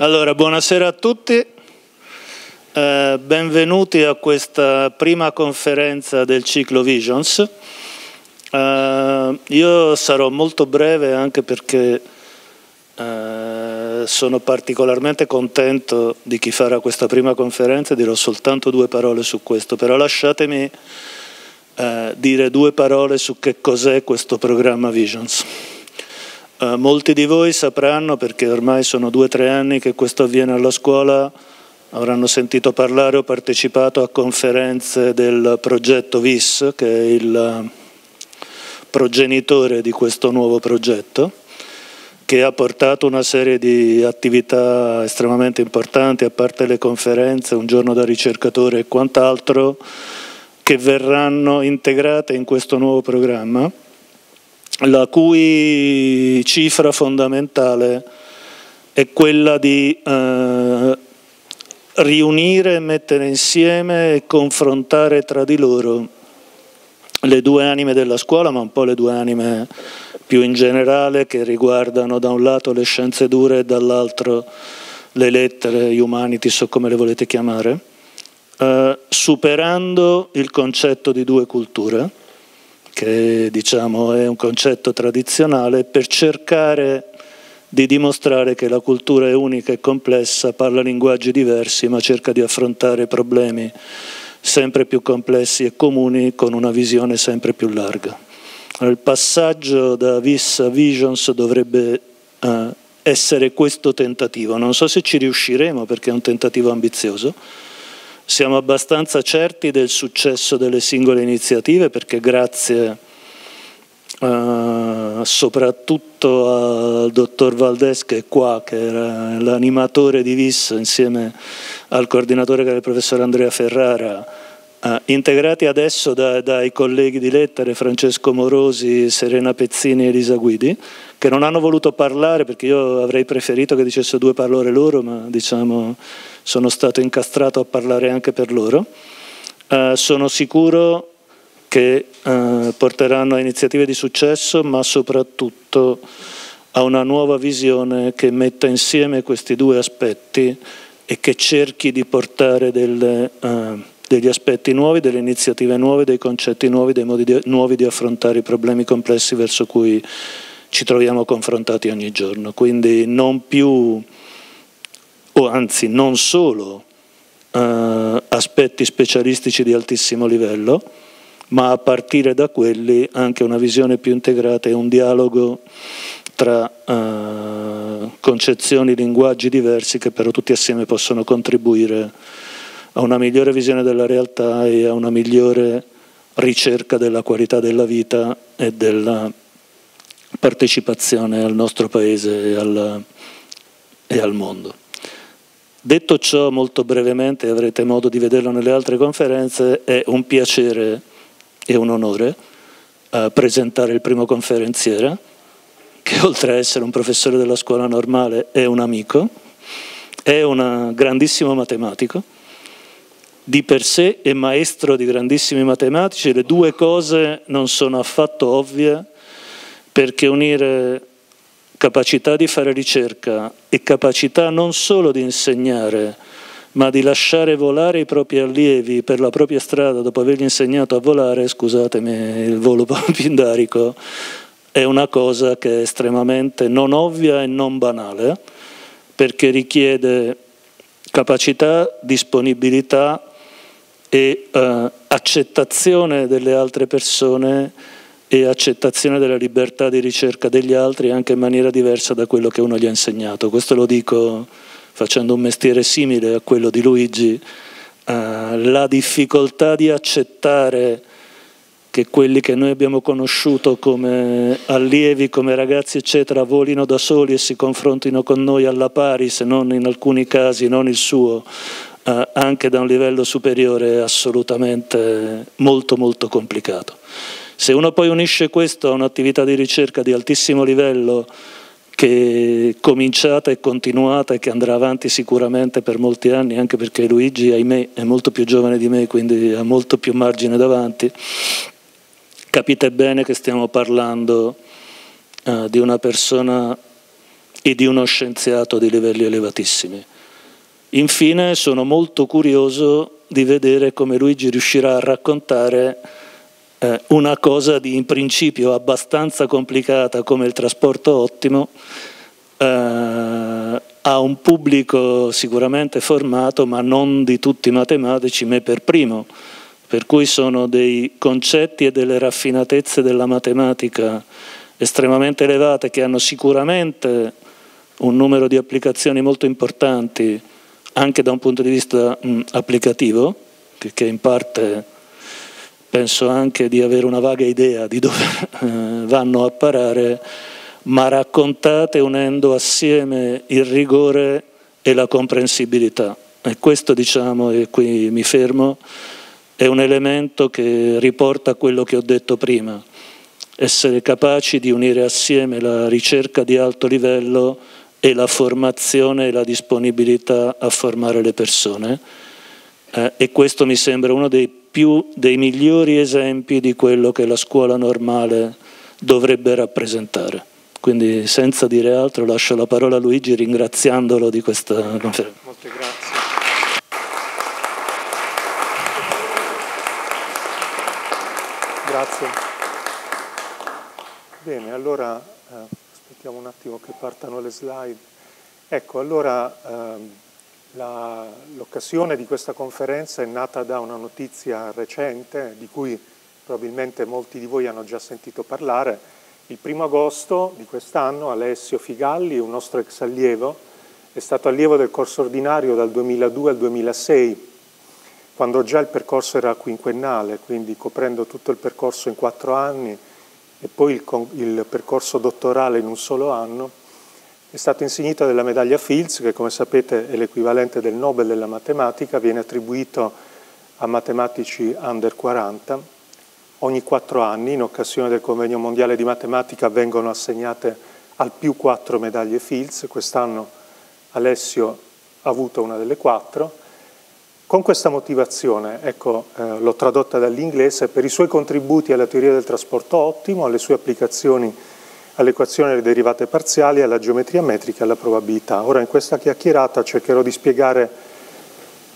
Allora, buonasera a tutti, benvenuti a questa prima conferenza del ciclo Visions. Io sarò molto breve anche perché sono particolarmente contento di chi farà questa prima conferenza e dirò soltanto due parole su questo, però lasciatemi dire due parole su che cos'è questo programma Visions. Molti di voi sapranno, perché ormai sono 2 o 3 anni che questo avviene alla scuola, avranno sentito parlare o partecipato a conferenze del progetto VIS, che è il progenitore di questo nuovo progetto, che ha portato una serie di attività estremamente importanti, a parte le conferenze, un giorno da ricercatore e quant'altro, che verranno integrate in questo nuovo programma, la cui cifra fondamentale è quella di riunire, mettere insieme e confrontare tra di loro le due anime della scuola, ma un po' le due anime più in generale, che riguardano da un lato le scienze dure e dall'altro le lettere, gli humanities o come le volete chiamare, superando il concetto di due culture, che diciamo è un concetto tradizionale, per cercare di dimostrare che la cultura è unica e complessa, parla linguaggi diversi, ma cerca di affrontare problemi sempre più complessi e comuni con una visione sempre più larga. Allora, il passaggio da Vis a Visions dovrebbe essere questo tentativo. Non so se ci riusciremo, perché è un tentativo ambizioso. Siamo abbastanza certi del successo delle singole iniziative, perché grazie soprattutto al dottor Valdes, che è qua, che era l'animatore di VIS insieme al coordinatore che era il professor Andrea Ferrara, integrati adesso dai colleghi di lettere Francesco Morosi, Serena Pezzini e Elisa Guidi, che non hanno voluto parlare perché io avrei preferito che dicessero due parole loro, ma diciamo sono stato incastrato a parlare anche per loro. Sono sicuro che porteranno a iniziative di successo, ma soprattutto a una nuova visione che metta insieme questi due aspetti e che cerchi di portare degli aspetti nuovi, delle iniziative nuove, dei concetti nuovi, dei modi nuovi di affrontare i problemi complessi verso cui ci troviamo confrontati ogni giorno. Quindi non più, o anzi non solo, aspetti specialistici di altissimo livello, ma a partire da quelli anche una visione più integrata e un dialogo tra concezioni, linguaggi diversi che però tutti assieme possono contribuire a una migliore visione della realtà e a una migliore ricerca della qualità della vita e della partecipazione al nostro paese e al mondo. Detto ciò, molto brevemente, avrete modo di vederlo nelle altre conferenze, è un piacere e un onore presentare il primo conferenziere, che oltre a essere un professore della scuola normale è un amico, è un grandissimo matematico, di per sé è maestro di grandissimi matematici, le due cose non sono affatto ovvie, perché unire capacità di fare ricerca e capacità non solo di insegnare, ma di lasciare volare i propri allievi per la propria strada dopo avergli insegnato a volare, scusatemi il volo pindarico, è una cosa che è estremamente non ovvia e non banale, perché richiede capacità, disponibilità e accettazione delle altre persone e accettazione della libertà di ricerca degli altri anche in maniera diversa da quello che uno gli ha insegnato. Questo lo dico facendo un mestiere simile a quello di Luigi, la difficoltà di accettare che quelli che noi abbiamo conosciuto come allievi, come ragazzi eccetera, volino da soli e si confrontino con noi alla pari, se non in alcuni casi, non il suo, anche da un livello superiore, è assolutamente molto molto complicato. Se uno poi unisce questo a un'attività di ricerca di altissimo livello che è cominciata e continuata e che andrà avanti sicuramente per molti anni, anche perché Luigi, ahimè, è molto più giovane di me, quindi ha molto più margine davanti, capite bene che stiamo parlando di una persona e di uno scienziato di livelli elevatissimi. Infine sono molto curioso di vedere come Luigi riuscirà a raccontare una cosa di in principio abbastanza complicata come il trasporto ottimo a un pubblico sicuramente formato, ma non di tutti i matematici, me per primo, per cui sono dei concetti e delle raffinatezze della matematica estremamente elevate che hanno sicuramente un numero di applicazioni molto importanti anche da un punto di vista applicativo, che in parte penso anche di avere una vaga idea di dove vanno a parare, ma raccontate unendo assieme il rigore e la comprensibilità. E questo, diciamo, e qui mi fermo, è un elemento che riporta a quello che ho detto prima. Essere capaci di unire assieme la ricerca di alto livello e la formazione e la disponibilità a formare le persone. E questo mi sembra uno dei migliori esempi di quello che la scuola normale dovrebbe rappresentare. Quindi, senza dire altro, lascio la parola a Luigi ringraziandolo di questa conferenza. Molte grazie. Grazie. Bene, allora aspettiamo un attimo che partano le slide. Ecco, allora l'occasione di questa conferenza è nata da una notizia recente di cui probabilmente molti di voi hanno già sentito parlare. Il 1° agosto di quest'anno Alessio Figalli, un nostro ex allievo, è stato allievo del corso ordinario dal 2002 al 2006, quando già il percorso era quinquennale, quindi coprendo tutto il percorso in 4 anni e poi il percorso dottorale in un solo anno. È stato insignito della medaglia Fields, che come sapete è l'equivalente del Nobel della matematica, viene attribuito a matematici under 40. Ogni 4 anni, in occasione del Convegno Mondiale di Matematica, vengono assegnate al più 4 medaglie Fields. Quest'anno Alessio ha avuto una delle 4. Con questa motivazione, ecco, l'ho tradotta dall'inglese, per i suoi contributi alla teoria del trasporto ottimo, alle sue applicazioni all'equazione delle derivate parziali, alla geometria metrica e alla probabilità. Ora, in questa chiacchierata cercherò di spiegare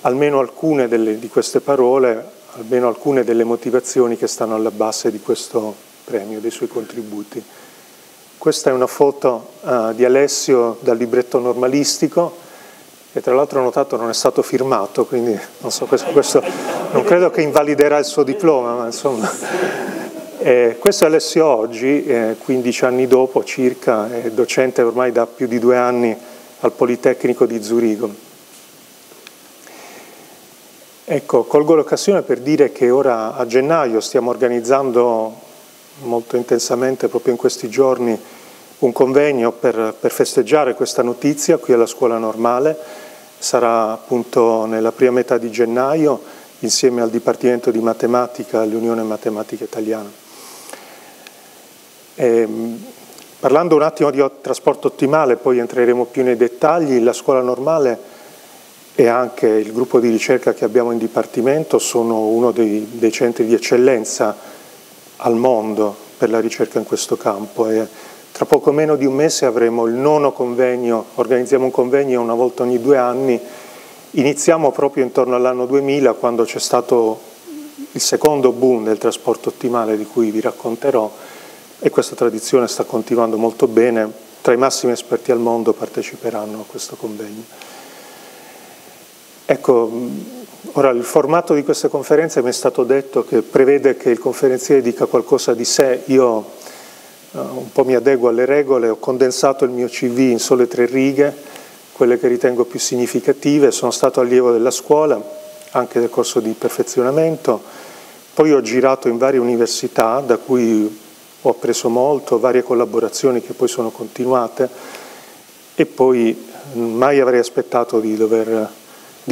almeno alcune di queste parole, almeno alcune delle motivazioni che stanno alla base di questo premio, dei suoi contributi. Questa è una foto di Alessio dal libretto normalistico, che tra l'altro ho notato non è stato firmato, quindi non so, questo non credo che invaliderà il suo diploma, ma insomma. Questo è Alessio oggi, 15 anni dopo circa, è docente ormai da più di 2 anni al Politecnico di Zurigo. Ecco, colgo l'occasione per dire che ora a gennaio stiamo organizzando molto intensamente, proprio in questi giorni, un convegno per festeggiare questa notizia qui alla Scuola Normale. Sarà appunto nella prima metà di gennaio insieme al Dipartimento di Matematica all'Unione Matematica Italiana. Parlando un attimo di trasporto ottimale, poi entreremo più nei dettagli, la Scuola Normale e anche il gruppo di ricerca che abbiamo in dipartimento sono uno dei centri di eccellenza al mondo per la ricerca in questo campo, e tra poco meno di un mese avremo il 9º convegno, organizziamo un convegno una volta ogni 2 anni, iniziamo proprio intorno all'anno 2000 quando c'è stato il secondo boom del trasporto ottimale di cui vi racconterò, e questa tradizione sta continuando molto bene, tra i massimi esperti al mondo parteciperanno a questo convegno. Ecco, ora il formato di queste conferenze mi è stato detto che prevede che il conferenziere dica qualcosa di sé. Io un po' mi adeguo alle regole, ho condensato il mio CV in sole 3 righe, quelle che ritengo più significative. Sono stato allievo della scuola, anche del corso di perfezionamento, poi ho girato in varie università da cui ho appreso molto, varie collaborazioni che poi sono continuate, e poi mai avrei aspettato di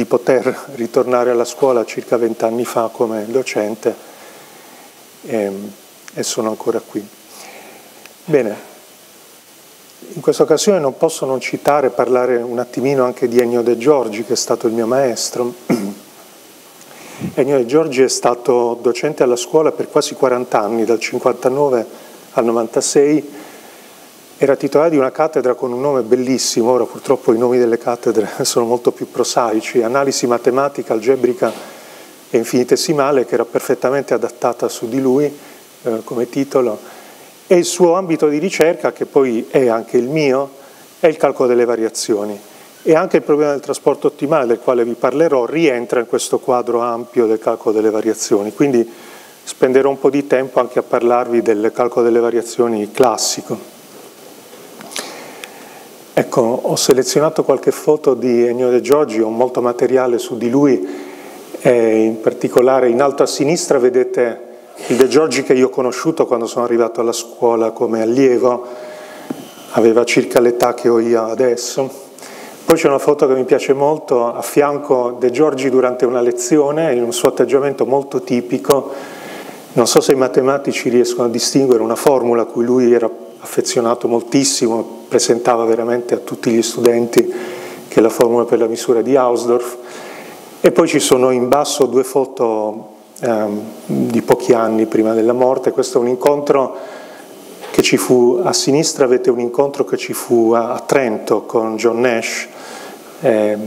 poter ritornare alla scuola circa 20 anni fa come docente, e sono ancora qui. Bene, in questa occasione non posso non citare, parlare un attimino anche di Ennio De Giorgi, che è stato il mio maestro. Ennio De Giorgi è stato docente alla scuola per quasi 40 anni, dal 59 al 96, era titolare di una cattedra con un nome bellissimo, ora purtroppo i nomi delle cattedre sono molto più prosaici, analisi matematica, algebrica e infinitesimale, che era perfettamente adattata su di lui come titolo, e il suo ambito di ricerca, che poi è anche il mio, è il calcolo delle variazioni. E anche il problema del trasporto ottimale, del quale vi parlerò, rientra in questo quadro ampio del calcolo delle variazioni, quindi spenderò un po' di tempo anche a parlarvi del calcolo delle variazioni classico. Ecco, ho selezionato qualche foto di Ennio De Giorgi, ho molto materiale su di lui, in particolare in alto a sinistra vedete il De Giorgi che io ho conosciuto quando sono arrivato alla scuola come allievo, aveva circa l'età che ho io adesso. Poi c'è una foto che mi piace molto, a fianco De Giorgi durante una lezione, in un suo atteggiamento molto tipico. Non so se i matematici riescono a distinguere una formula a cui lui era affezionato moltissimo, presentava veramente a tutti gli studenti, che è la formula per la misura di Hausdorff, e poi ci sono in basso due foto di pochi anni prima della morte. Questo è un incontro che ci fu, a sinistra avete un incontro che ci fu a Trento con John Nash, e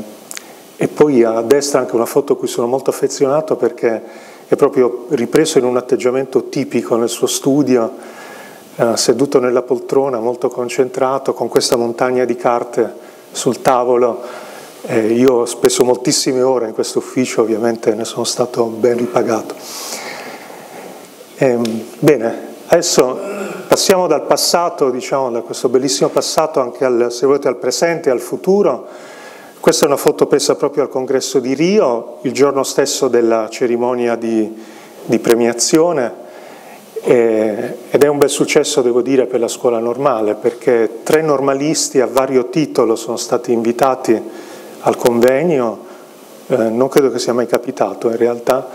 poi a destra anche una foto a cui sono molto affezionato perché è proprio ripreso in un atteggiamento tipico nel suo studio, seduto nella poltrona, molto concentrato, con questa montagna di carte sul tavolo. Io ho speso moltissime ore in questo ufficio, ovviamente ne sono stato ben ripagato. Bene, adesso passiamo dal passato, diciamo, da questo bellissimo passato anche al, se volete, al presente e al futuro. Questa è una foto presa proprio al congresso di Rio, il giorno stesso della cerimonia di premiazione. Ed è un bel successo, devo dire, per la scuola normale, perché 3 normalisti a vario titolo sono stati invitati al convegno, non credo che sia mai capitato in realtà.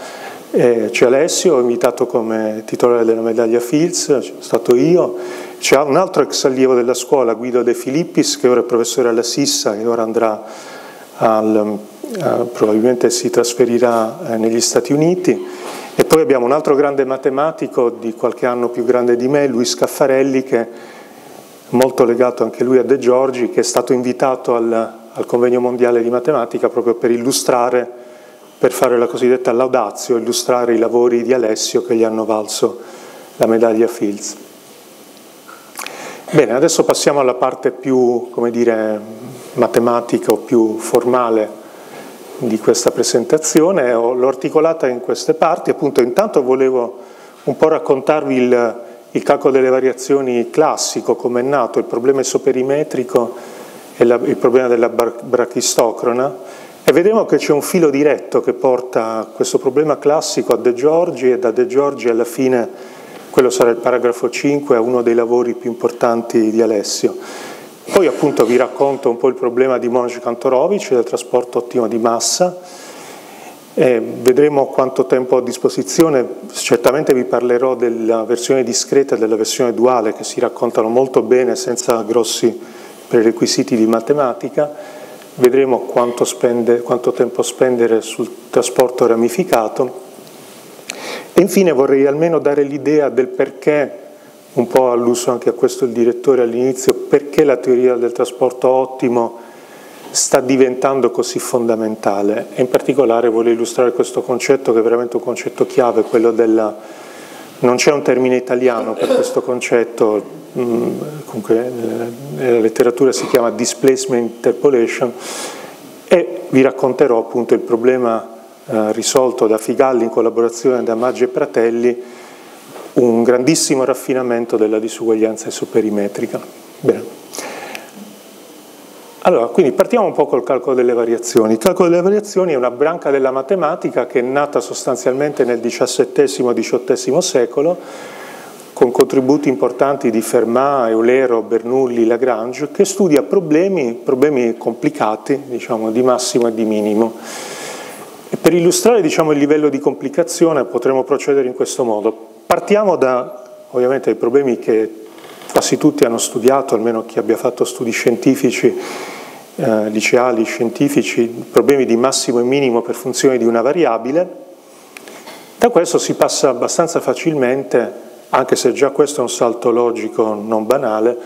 C'è Alessio, invitato come titolare della medaglia Fields, sono stato io, c'è un altro ex allievo della scuola, Guido De Filippis, che ora è professore alla Sissa e ora andrà probabilmente si trasferirà negli Stati Uniti. E poi abbiamo un altro grande matematico di qualche anno più grande di me, Luis Caffarelli, che è molto legato anche lui a De Giorgi, che è stato invitato al convegno mondiale di matematica proprio per illustrare, per fare la cosiddetta laudazio, illustrare i lavori di Alessio che gli hanno valso la medaglia Fields. Bene, adesso passiamo alla parte più, come dire, matematica o più formale di questa presentazione. L'ho articolata in queste parti. Appunto, intanto volevo un po' raccontarvi il calcolo delle variazioni classico, come è nato, il problema isoperimetrico e il problema della brachistocrona, e vediamo che c'è un filo diretto che porta questo problema classico a De Giorgi, e da De Giorgi alla fine, quello sarà il paragrafo 5, a uno dei lavori più importanti di Alessio. Poi appunto vi racconto un po' il problema di Monge Kantorovich, del trasporto ottimo di massa, e vedremo quanto tempo ho a disposizione. Certamente vi parlerò della versione discreta e della versione duale, che si raccontano molto bene senza grossi prerequisiti di matematica. Vedremo quanto tempo spendere sul trasporto ramificato, e infine vorrei almeno dare l'idea del perché, un po' alluso anche a questo il direttore all'inizio, perché la teoria del trasporto ottimo sta diventando così fondamentale, e in particolare voglio illustrare questo concetto che è veramente un concetto chiave, quello della... non c'è un termine italiano per questo concetto, comunque nella letteratura si chiama displacement interpolation, e vi racconterò appunto il problema risolto da Figalli in collaborazione da Maggi e Pratelli, un grandissimo raffinamento della disuguaglianza isoperimetrica. Bene. Allora, quindi partiamo un po' col calcolo delle variazioni. Il calcolo delle variazioni è una branca della matematica che è nata sostanzialmente nel XVII-XVIII secolo, con contributi importanti di Fermat, Eulero, Bernoulli, Lagrange, che studia problemi complicati, diciamo, di massimo e di minimo. E per illustrare, diciamo, il livello di complicazione potremo procedere in questo modo. Partiamo da, ovviamente, i problemi che quasi tutti hanno studiato, almeno chi abbia fatto studi scientifici, liceali, scientifici, problemi di massimo e minimo per funzione di una variabile. Da questo si passa abbastanza facilmente, anche se già questo è un salto logico non banale,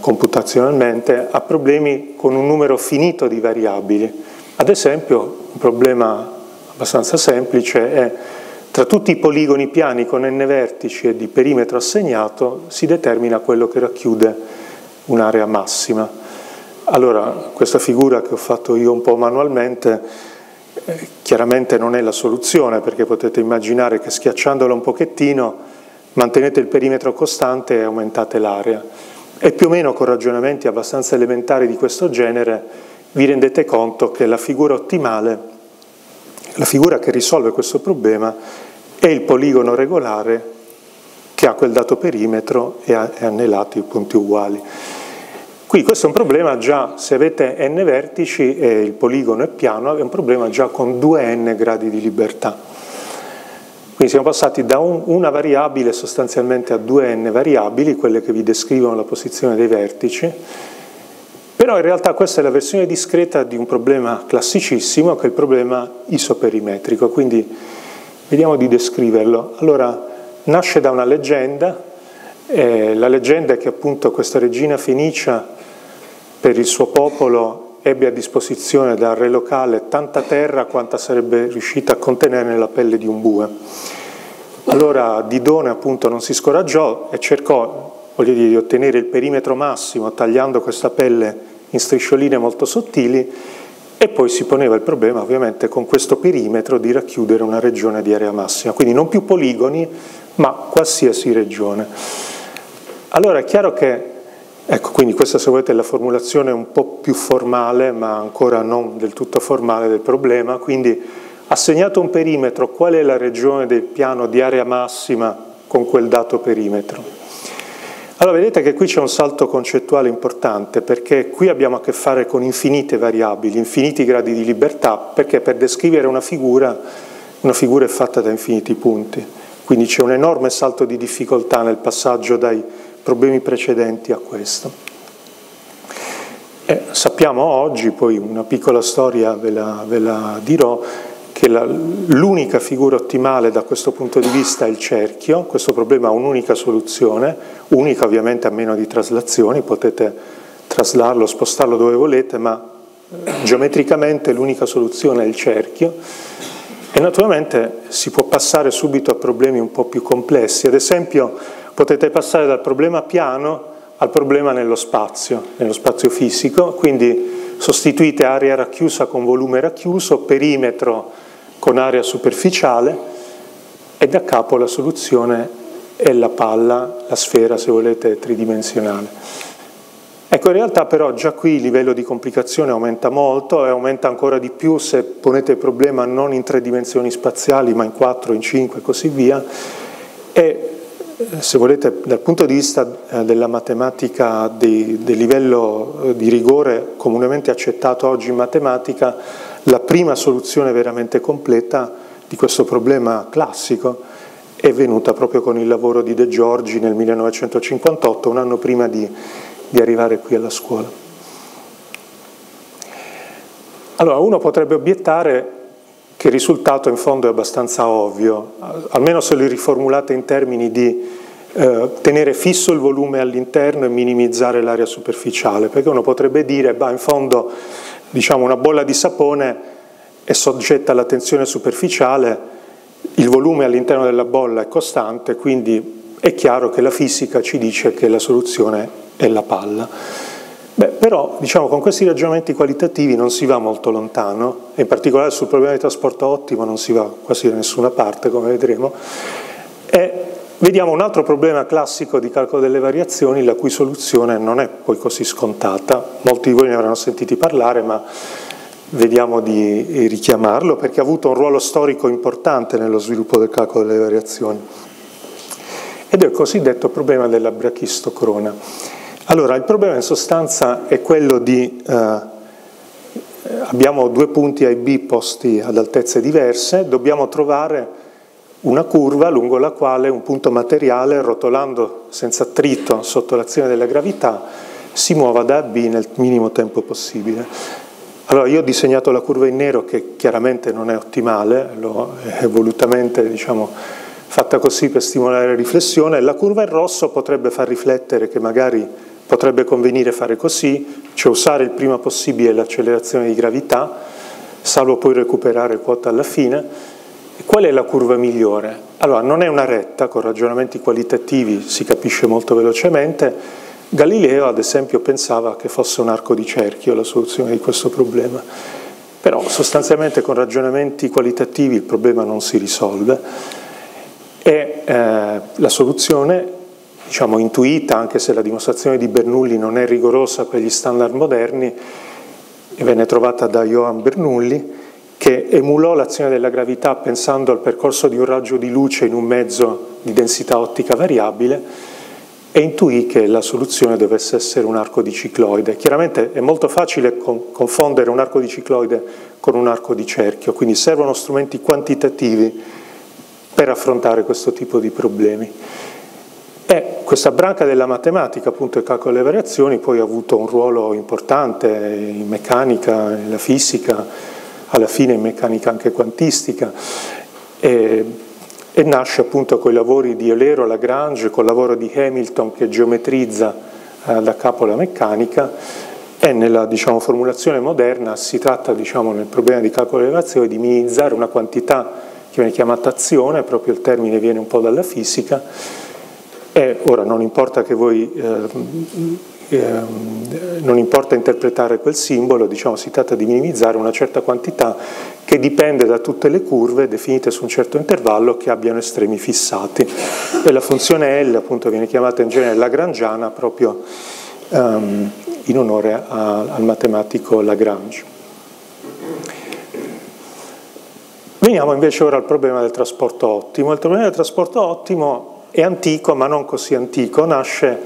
computazionalmente a problemi con un numero finito di variabili. Ad esempio, un problema abbastanza semplice è: tra tutti i poligoni piani con n vertici e di perimetro assegnato si determina quello che racchiude un'area massima. Allora, questa figura che ho fatto io un po' manualmente chiaramente non è la soluzione, perché potete immaginare che schiacciandola un pochettino mantenete il perimetro costante e aumentate l'area. E più o meno con ragionamenti abbastanza elementari di questo genere vi rendete conto che la figura ottimale, la figura che risolve questo problema, è il poligono regolare che ha quel dato perimetro e ha nei lati i punti uguali. Qui questo è un problema già, se avete n vertici e il poligono è piano, è un problema già con 2n gradi di libertà. Quindi siamo passati da una variabile sostanzialmente a 2n variabili, quelle che vi descrivono la posizione dei vertici. Però in realtà questa è la versione discreta di un problema classicissimo, che è il problema isoperimetrico, quindi vediamo di descriverlo. Allora, nasce da una leggenda, la leggenda è che appunto questa regina fenicia per il suo popolo ebbe a disposizione dal re locale tanta terra quanta sarebbe riuscita a contenere nella pelle di un bue. Allora Didone appunto non si scoraggiò e cercò, voglio dire, di ottenere il perimetro massimo tagliando questa pelle in striscioline molto sottili, e poi si poneva il problema ovviamente con questo perimetro di racchiudere una regione di area massima, quindi non più poligoni ma qualsiasi regione. Allora è chiaro che, ecco, quindi questa se volete è la formulazione un po' più formale ma ancora non del tutto formale del problema, quindi assegnato un perimetro, qual è la regione del piano di area massima con quel dato perimetro? Allora vedete che qui c'è un salto concettuale importante, perché qui abbiamo a che fare con infinite variabili, infiniti gradi di libertà, perché per descrivere una figura è fatta da infiniti punti. Quindi c'è un enorme salto di difficoltà nel passaggio dai problemi precedenti a questo. E sappiamo oggi, poi una piccola storia ve la dirò, che l'unica figura ottimale da questo punto di vista è il cerchio. Questo problema ha un'unica soluzione, unica ovviamente a meno di traslazioni, potete traslarlo, spostarlo dove volete, ma geometricamente l'unica soluzione è il cerchio. E naturalmente si può passare subito a problemi un po' più complessi, ad esempio potete passare dal problema piano al problema nello spazio fisico, quindi sostituite area racchiusa con volume racchiuso, perimetro con area superficiale, e da capo la soluzione è la palla, la sfera se volete tridimensionale. Ecco, in realtà però già qui il livello di complicazione aumenta molto, e aumenta ancora di più se ponete il problema non in 3 dimensioni spaziali ma in 4, in 5 e così via. E se volete dal punto di vista della matematica, del livello di rigore comunemente accettato oggi in matematica, la prima soluzione veramente completa di questo problema classico è venuta proprio con il lavoro di De Giorgi nel 1958, un anno prima di arrivare qui alla scuola. Allora, uno potrebbe obiettare che il risultato in fondo è abbastanza ovvio, almeno se lo riformulate in termini di tenere fisso il volume all'interno e minimizzare l'area superficiale, perché uno potrebbe dire, bah, in fondo diciamo una bolla di sapone è soggetta alla tensione superficiale, il volume all'interno della bolla è costante, quindi è chiaro che la fisica ci dice che la soluzione è la palla. Beh, però diciamo con questi ragionamenti qualitativi non si va molto lontano, e in particolare sul problema di trasporto ottimo non si va quasi da nessuna parte, come vedremo. E vediamo un altro problema classico di calcolo delle variazioni, la cui soluzione non è poi così scontata. Molti di voi ne avranno sentiti parlare, ma vediamo di richiamarlo, perché ha avuto un ruolo storico importante nello sviluppo del calcolo delle variazioni. Ed è il cosiddetto problema della brachistocrona. Allora, il problema in sostanza è quello di... abbiamo 2 punti A e B posti ad altezze diverse, dobbiamo trovare una curva lungo la quale un punto materiale, rotolando senza attrito sotto l'azione della gravità, si muova da A a B nel minimo tempo possibile. Allora io ho disegnato la curva in nero, che chiaramente non è ottimale, l'ho volutamente diciamo, fatta così per stimolare la riflessione. La curva in rosso potrebbe far riflettere che magari Potrebbe convenire fare così, cioè usare il prima possibile l'accelerazione di gravità, salvo poi recuperare quota alla fine. E qual è la curva migliore? Allora, non è una retta, con ragionamenti qualitativi si capisce molto velocemente. Galileo, ad esempio, pensava che fosse un arco di cerchio la soluzione di questo problema. Però sostanzialmente con ragionamenti qualitativi il problema non si risolve e la soluzione, diciamo, intuita, anche se la dimostrazione di Bernoulli non è rigorosa per gli standard moderni, venne trovata da Johann Bernoulli, che emulò l'azione della gravità pensando al percorso di un raggio di luce in un mezzo di densità ottica variabile, e intuì che la soluzione dovesse essere un arco di cicloide. Chiaramente è molto facile confondere un arco di cicloide con un arco di cerchio, quindi servono strumenti quantitativi per affrontare questo tipo di problemi. Questa branca della matematica, appunto il calcolo delle variazioni, poi ha avuto un ruolo importante in meccanica, nella fisica, alla fine in meccanica anche quantistica, e nasce appunto con i lavori di Eulero, Lagrange, col lavoro di Hamilton che geometrizza da capo la meccanica, e nella, diciamo, formulazione moderna si tratta, diciamo, nel problema di calcolo delle variazioni di minimizzare una quantità che viene chiamata azione, proprio il termine viene un po' dalla fisica. Ora non importa che voi, non importa interpretare quel simbolo, diciamo, si tratta di minimizzare una certa quantità che dipende da tutte le curve definite su un certo intervallo che abbiano estremi fissati, e la funzione L appunto viene chiamata in genere lagrangiana proprio in onore al matematico Lagrange. Veniamo invece ora al problema del trasporto ottimo. Il problema del trasporto ottimo è antico, ma non così antico, nasce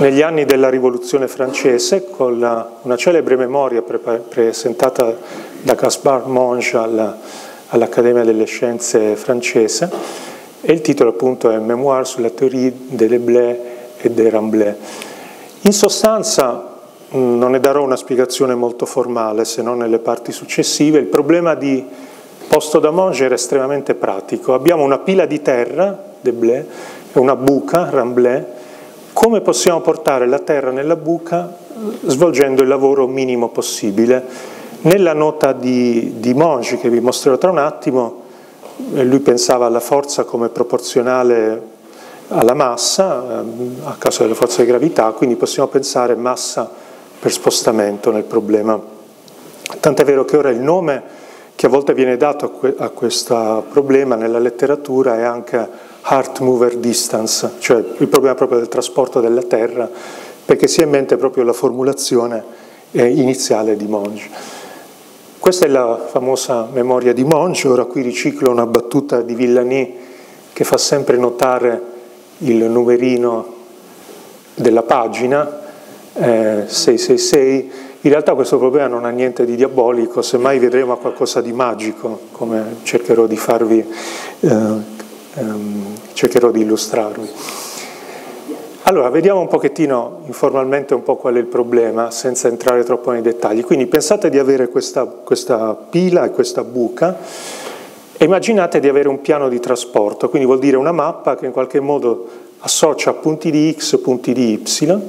negli anni della Rivoluzione francese con una celebre memoria presentata da Gaspard Monge all'Accademia delle Scienze francese, e il titolo appunto è Mémoire sur la théorie de Leblay et de Ramblay. In sostanza, non ne darò una spiegazione molto formale se non nelle parti successive, il problema posto da Monge era estremamente pratico. Abbiamo una pila di terra, Deblay, è una buca, Ramblay. Come possiamo portare la terra nella buca svolgendo il lavoro minimo possibile? Nella nota di Monge, che vi mostrerò tra un attimo, lui pensava alla forza come proporzionale alla massa, a causa della forza di gravità, quindi possiamo pensare massa per spostamento nel problema. Tant'è vero che ora il nome che a volte viene dato a questo problema nella letteratura è anche Earth Mover Distance, cioè il problema proprio del trasporto della Terra, perché si è in mente proprio la formulazione iniziale di Monge. Questa è la famosa memoria di Monge. Ora qui riciclo una battuta di Villani che fa sempre notare il numerino della pagina, 666. In realtà questo problema non ha niente di diabolico, semmai vedremo qualcosa di magico, come cercherò di farvi cercherò di illustrarvi. Allora, vediamo un pochettino informalmente un po' qual è il problema, senza entrare troppo nei dettagli. Quindi pensate di avere questa pila e questa buca, e immaginate di avere un piano di trasporto, quindi vuol dire una mappa che in qualche modo associa punti di X, punti di Y,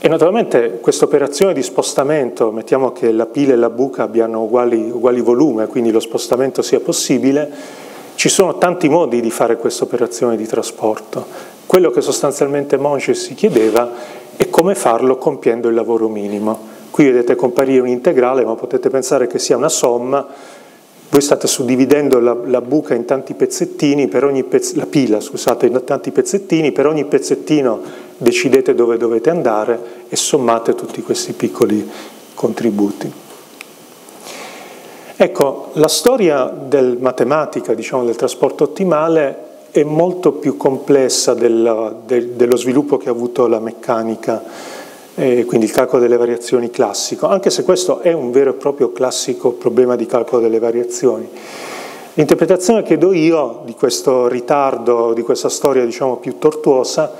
e naturalmente questa operazione di spostamento, mettiamo che la pila e la buca abbiano uguali volume, quindi lo spostamento sia possibile. Ci sono tanti modi di fare questa operazione di trasporto. Quello che sostanzialmente Monge si chiedeva è come farlo compiendo il lavoro minimo. Qui vedete comparire un integrale, ma potete pensare che sia una somma. Voi state suddividendo la buca in tanti pezzettini, per ogni la pila, scusate, in tanti pezzettini, per ogni pezzettino decidete dove dovete andare e sommate tutti questi piccoli contributi. Ecco, la storia della matematica, diciamo, del trasporto ottimale è molto più complessa dello sviluppo che ha avuto la meccanica, quindi il calcolo delle variazioni classico, anche se questo è un vero e proprio classico problema di calcolo delle variazioni. L'interpretazione che do io di questo ritardo, di questa storia, diciamo, più tortuosa,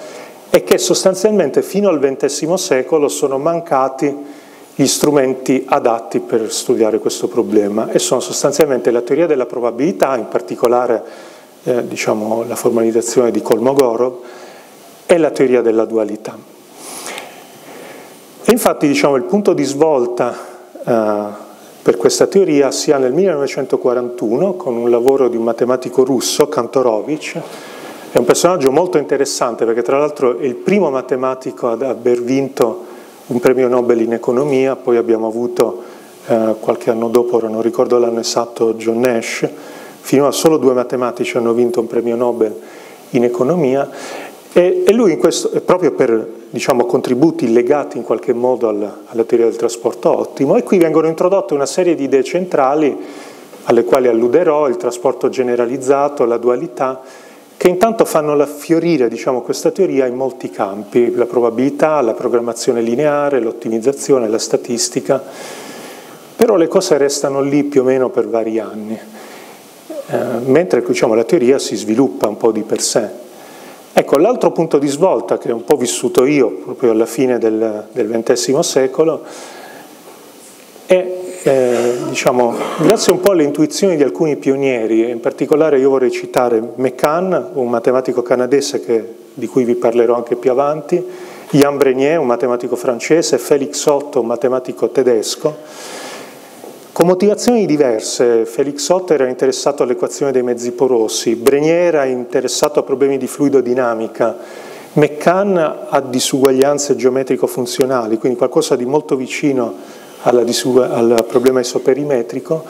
è che sostanzialmente fino al XX secolo sono mancati gli strumenti adatti per studiare questo problema, e sono sostanzialmente la teoria della probabilità, in particolare diciamo, la formalizzazione di Kolmogorov, e la teoria della dualità. E infatti, diciamo, il punto di svolta per questa teoria si ha nel 1941 con un lavoro di un matematico russo, Kantorovich. È un personaggio molto interessante perché tra l'altro è il primo matematico ad aver vinto un premio Nobel in economia, poi abbiamo avuto qualche anno dopo, ora non ricordo l'anno esatto, John Nash. Finora solo due matematici hanno vinto un premio Nobel in economia e lui in questo, proprio per, diciamo, contributi legati in qualche modo alla teoria del trasporto ottimo, e qui vengono introdotte una serie di idee centrali alle quali alluderò, il trasporto generalizzato, la dualità, che intanto fanno affiorire, diciamo, questa teoria in molti campi, la probabilità, la programmazione lineare, l'ottimizzazione, la statistica, però le cose restano lì più o meno per vari anni, mentre, diciamo, la teoria si sviluppa un po' di per sé. Ecco, l'altro punto di svolta che ho un po' vissuto io proprio alla fine del XX secolo è, diciamo, grazie un po' alle intuizioni di alcuni pionieri, e in particolare io vorrei citare McCann, un matematico canadese di cui vi parlerò anche più avanti, Jean Brenier, un matematico francese, Felix Otto, un matematico tedesco, con motivazioni diverse. Felix Otto era interessato all'equazione dei mezzi porosi, Brenier era interessato a problemi di fluidodinamica, McCann a disuguaglianze geometrico-funzionali, quindi qualcosa di molto vicino al problema isoperimetrico.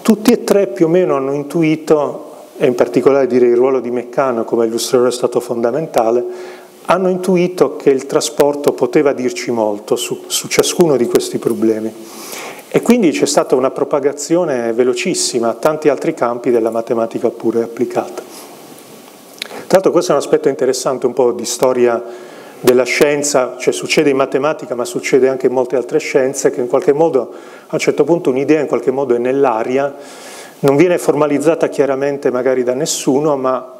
Tutti e tre più o meno hanno intuito, e in particolare direi il ruolo di McCann come illustratore è stato fondamentale, hanno intuito che il trasporto poteva dirci molto su ciascuno di questi problemi. E quindi c'è stata una propagazione velocissima a tanti altri campi della matematica pure applicata. Tra l'altro questo è un aspetto interessante un po' di storia della scienza, cioè succede in matematica ma succede anche in molte altre scienze, che in qualche modo a un certo punto un'idea in qualche modo è nell'aria, non viene formalizzata chiaramente magari da nessuno, ma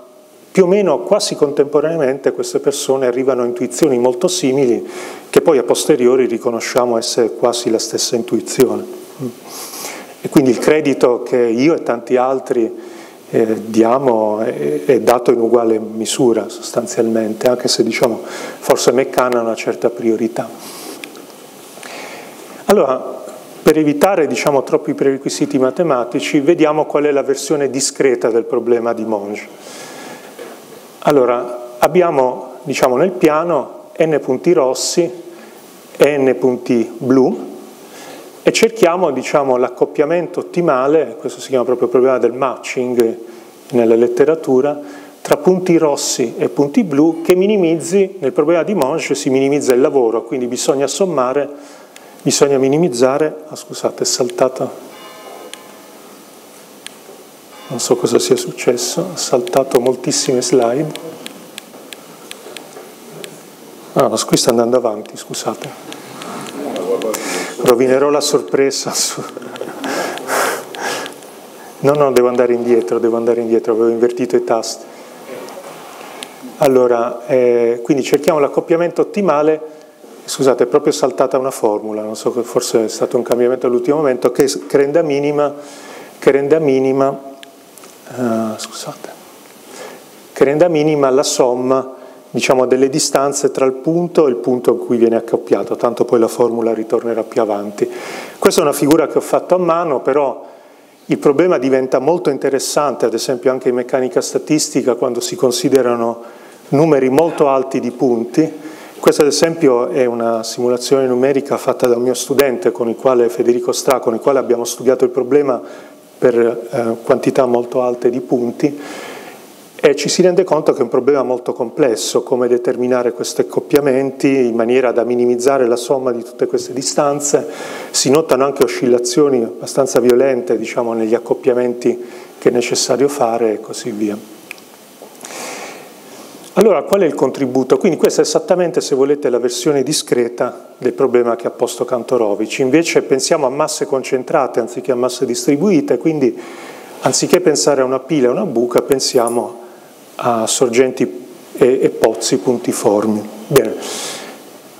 più o meno quasi contemporaneamente queste persone arrivano a intuizioni molto simili che poi a posteriori riconosciamo essere quasi la stessa intuizione. E quindi il credito che io e tanti altri diamo è dato in uguale misura sostanzialmente, anche se, diciamo, forse McCann ha una certa priorità. Allora, per evitare, diciamo, troppi prerequisiti matematici, vediamo qual è la versione discreta del problema di Monge. Allora, abbiamo, diciamo, nel piano n punti rossi e n punti blu e cerchiamo, diciamo, l'accoppiamento ottimale, questo si chiama proprio problema del matching nella letteratura, tra punti rossi e punti blu che minimizzi, nel problema di Monge si minimizza il lavoro, quindi bisogna sommare, bisogna minimizzare, scusate, è saltato. Non so cosa sia successo, ho saltato moltissime slide. Ah, no, qui sta andando avanti, scusate. Rovinerò la sorpresa. No, no, devo andare indietro, avevo invertito i tasti. Allora, quindi cerchiamo l'accoppiamento ottimale. Scusate, è proprio saltata una formula, non so, forse è stato un cambiamento all'ultimo momento, che renda minima la somma, diciamo, delle distanze tra il punto e il punto in cui viene accoppiato, tanto poi la formula ritornerà più avanti. Questa è una figura che ho fatto a mano, però il problema diventa molto interessante, ad esempio anche in meccanica statistica, quando si considerano numeri molto alti di punti. Questa ad esempio è una simulazione numerica fatta da un mio studente, con il quale, Federico Stra, con il quale abbiamo studiato il problema per quantità molto alte di punti, e ci si rende conto che è un problema molto complesso, come determinare questi accoppiamenti in maniera da minimizzare la somma di tutte queste distanze. Si notano anche oscillazioni abbastanza violente, diciamo, negli accoppiamenti che è necessario fare e così via. Allora, qual è il contributo? Quindi questa è esattamente, se volete, la versione discreta del problema che ha posto Kantorovich. Invece pensiamo a masse concentrate anziché a masse distribuite, quindi anziché pensare a una pila e una buca, pensiamo a sorgenti e pozzi puntiformi. Bene.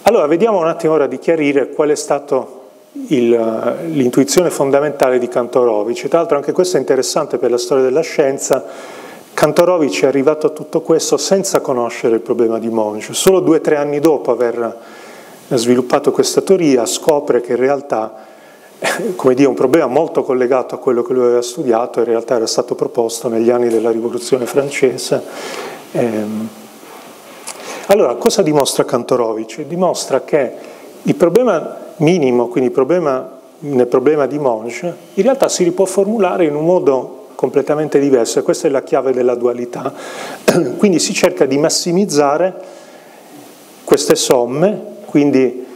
Allora, vediamo un attimo ora di chiarire qual è stato l'intuizione fondamentale di Kantorovich. Tra l'altro anche questo è interessante per la storia della scienza. Kantorovich è arrivato a tutto questo senza conoscere il problema di Monge, solo 2 o 3 anni dopo aver ha sviluppato questa teoria, scopre che in realtà, come dire, un problema molto collegato a quello che lui aveva studiato in realtà era stato proposto negli anni della Rivoluzione francese. Allora, cosa dimostra Kantorovich? Dimostra che il problema minimo, quindi nel problema di Monge, in realtà si può formulare in un modo completamente diverso, e questa è la chiave della dualità. Quindi si cerca di massimizzare queste somme, quindi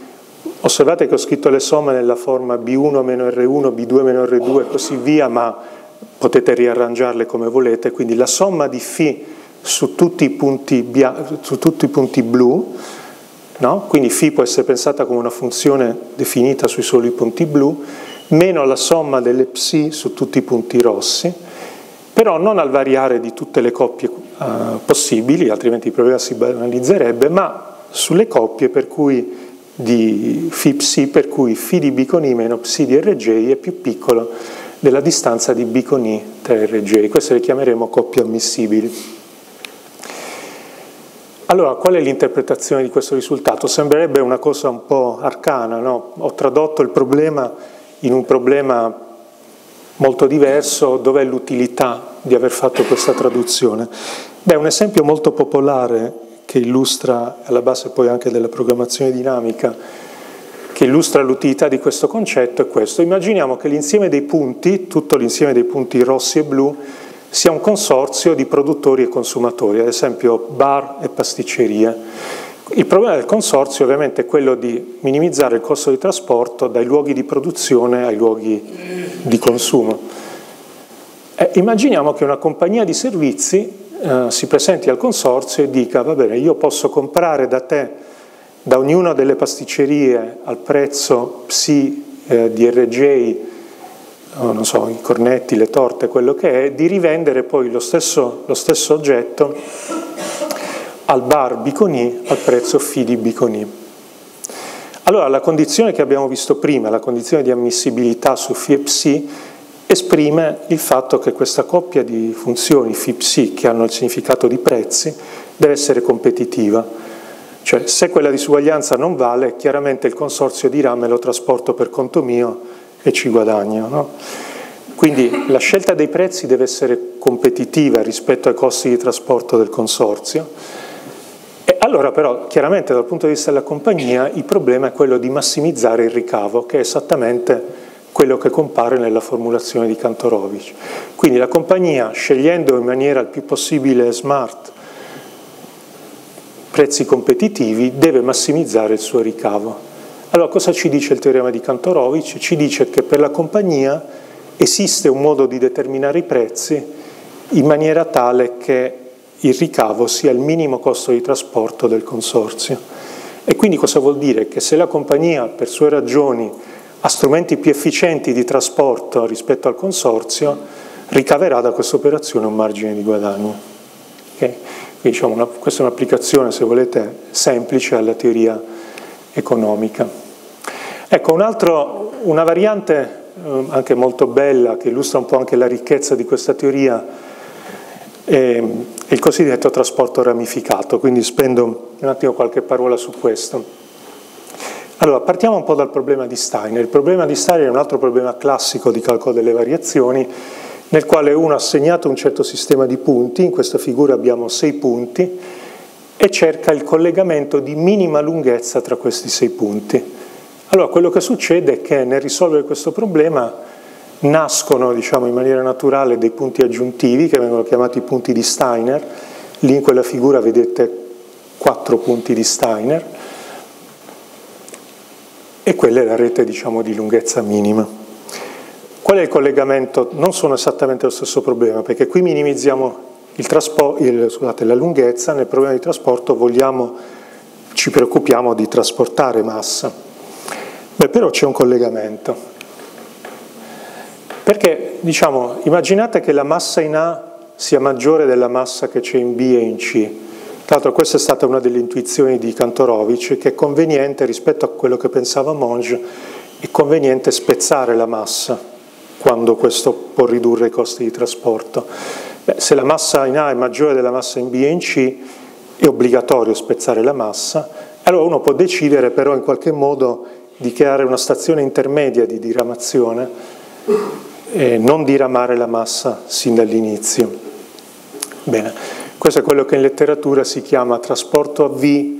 osservate che ho scritto le somme nella forma B1 meno R1, B2 meno R2 e così via, ma potete riarrangiarle come volete, quindi la somma di φ su tutti i punti, blu, no? Quindi φ può essere pensata come una funzione definita sui soli punti blu, meno la somma delle psi su tutti i punti rossi, però non al variare di tutte le coppie possibili, altrimenti il problema si banalizzerebbe, ma sulle coppie per cui di φ psi, per cui φ di B con I meno psi di Rj è più piccolo della distanza di B con I tra Rj. Queste le chiameremo coppie ammissibili. Allora, qual è l'interpretazione di questo risultato? Sembrerebbe una cosa un po' arcana, no? Ho tradotto il problema in un problema molto diverso, dov'è l'utilità di aver fatto questa traduzione? Beh, un esempio molto popolare che illustra, alla base poi anche della programmazione dinamica, che illustra l'utilità di questo concetto è questo. Immaginiamo che l'insieme dei punti, tutto l'insieme dei punti rossi e blu, sia un consorzio di produttori e consumatori, ad esempio bar e pasticcerie. Il problema del consorzio ovviamente è quello di minimizzare il costo di trasporto dai luoghi di produzione ai luoghi di consumo. Immaginiamo che una compagnia di servizi si presenti al consorzio e dica: va bene, io posso comprare da te, da ognuna delle pasticcerie, al prezzo psi di Rj, non so, i cornetti, le torte, quello che è, di rivendere poi lo stesso oggetto al bar B con I al prezzo φ di B con I. Allora, la condizione che abbiamo visto prima, la condizione di ammissibilità su φ e psi, esprime il fatto che questa coppia di funzioni φ psi, che hanno il significato di prezzi, deve essere competitiva. Cioè, se quella disuguaglianza non vale, chiaramente il consorzio dirà: me lo trasporto per conto mio e ci guadagno, no? Quindi la scelta dei prezzi deve essere competitiva rispetto ai costi di trasporto del consorzio. E allora però, chiaramente dal punto di vista della compagnia, il problema è quello di massimizzare il ricavo, che è esattamente quello che compare nella formulazione di Kantorovich. Quindi la compagnia, scegliendo in maniera il più possibile smart prezzi competitivi, deve massimizzare il suo ricavo. Allora, cosa ci dice il teorema di Kantorovich? Ci dice che per la compagnia esiste un modo di determinare i prezzi in maniera tale che il ricavo sia il minimo costo di trasporto del consorzio. E quindi cosa vuol dire? Che se la compagnia, per sue ragioni, ha strumenti più efficienti di trasporto rispetto al consorzio, ricaverà da questa operazione un margine di guadagno. Okay? Quindi, diciamo, questa è un'applicazione, se volete, semplice alla teoria economica. Ecco, una variante anche molto bella, che illustra un po' anche la ricchezza di questa teoria, è il cosiddetto trasporto ramificato, quindi spendo un attimo qualche parola su questo. Allora, partiamo un po' dal problema di Steiner. Il problema di Steiner è un altro problema classico di calcolo delle variazioni, nel quale uno ha assegnato un certo sistema di punti, in questa figura abbiamo 6 punti, e cerca il collegamento di minima lunghezza tra questi 6 punti. Allora, quello che succede è che nel risolvere questo problema nascono, diciamo, in maniera naturale dei punti aggiuntivi che vengono chiamati punti di Steiner. Lì in quella figura vedete 4 punti di Steiner e quella è la rete, diciamo, di lunghezza minima. Qual è il collegamento? Non sono esattamente lo stesso problema, perché qui minimizziamo la lunghezza, nel problema di trasporto ci preoccupiamo di trasportare massa. Beh, però c'è un collegamento, perché, diciamo, immaginate che la massa in A sia maggiore della massa che c'è in B e in C. Tra l'altro, questa è stata una delle intuizioni di Kantorovich, che è conveniente, rispetto a quello che pensava Monge, è conveniente spezzare la massa quando questo può ridurre i costi di trasporto. Beh, se la massa in A è maggiore della massa in B e in C, è obbligatorio spezzare la massa, Allora uno può decidere però in qualche modo di creare una stazione intermedia di diramazione e non diramare la massa sin dall'inizio. Bene, questo è quello che in letteratura si chiama trasporto a V